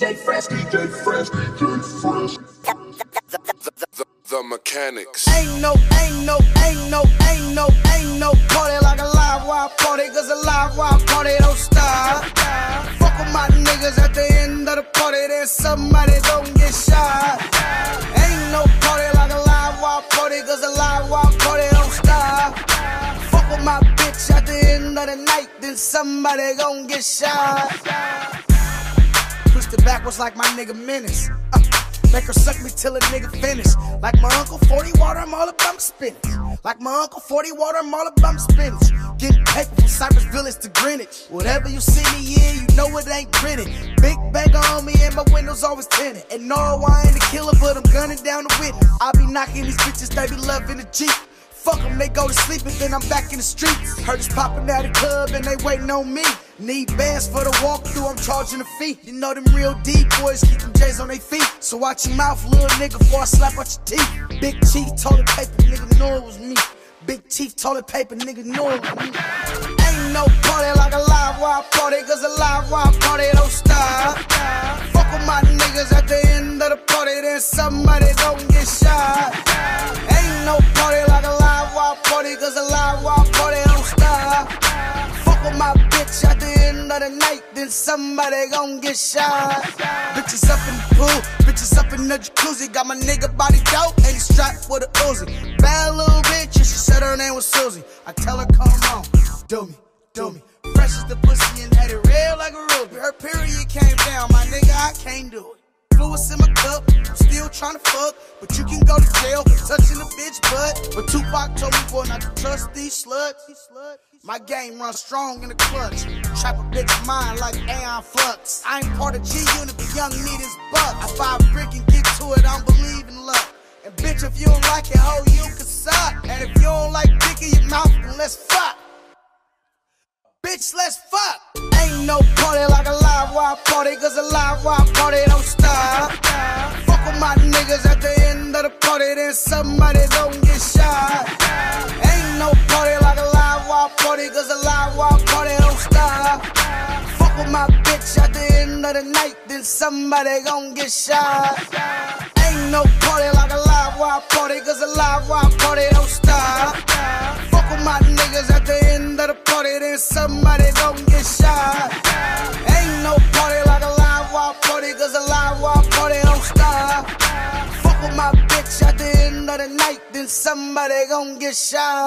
DJ Fresh. The mechanics. Ain't no party like a Livewire party, cause a Livewire party don't stop. Fuck with my niggas at the end of the party, then somebody don't get shot. Ain't no party like a Livewire party, cause a Livewire party don't stop. Fuck with my bitch at the end of the night, then somebody gon' get shot. Pushed it backwards like my nigga Menace. Make her suck me till a nigga finish. Like my Uncle 40 Water, I'm all about my spinach. Like my Uncle 40 Water, I'm all about my spinach. Getting paper from Cypress Village to Greenwich. Whatever you see me in, you know it ain't pretty. Big bag on me and my windows always tinted. And no, I ain't a killer, but I'm gunning down the witness. I be knocking these bitches, they be loving the Jeep. Fuck them, they go to sleep and then I'm back in the streets. Heard it's popping out of the club and they waiting on me. Need bands for the walkthrough, I'm charging a fee. You know them real D boys keep them J's on their feet. So watch your mouth, little nigga, before I slap out your teeth. Big Chief toilet paper, nigga know it was me. Big Chief toilet paper, nigga know it was me. Ain't no party like a Livewire party, cause a Livewire party don't stop. Fuck with my niggas at the end of the party, then somebody don't get shot. Ain't no party like a Livewire party, cause a Livewire party don't stop. Fuck with my bitch at the end of the night, then somebody gon' get shot. Bitches up in the pool, bitches up in the jacuzzi. Got my nigga body dope, and he strapped with a Uzi. Bad little bitch, and she said her name was Susie. I tell her come on, do me, do me. Fresh as the pussy and had it red like a ruby. Her period came down, my nigga, I can't do it. Fluids in my cup, I'm still tryna fuck, but you can go to jail for touching a bitch butt. But Tupac told me, boy, not to trust these sluts. My game runs strong in the clutch. Trap a bitch mind like A.I. Flux. I ain't part of G-Unit, but young need his buck. I buy a brick and get to it, I don't believe in luck. And bitch, if you don't like it, ho, you can suck. And if you don't like dick in your mouth, then let's fuck. Bitch, let's fuck. Ain't no party like a Livewire party, cause a Livewire party don't stop. Fuck with my niggas at the end of the party, then somebody don't get shot. Ain't no party like a Livewire party, cause a Livewire party don't stop. Fuck with my bitch at the end of the night, then somebody gon' get shot. Ain't no party like a Livewire party, cause a Livewire party don't stop. Fuck with my niggas at the end of the party, then somebody don't get shot. Ain't no party like a Livewire party, cause a Livewire party don't stop. Fuck with my bitch at the end of the night, then somebody gon' get shot.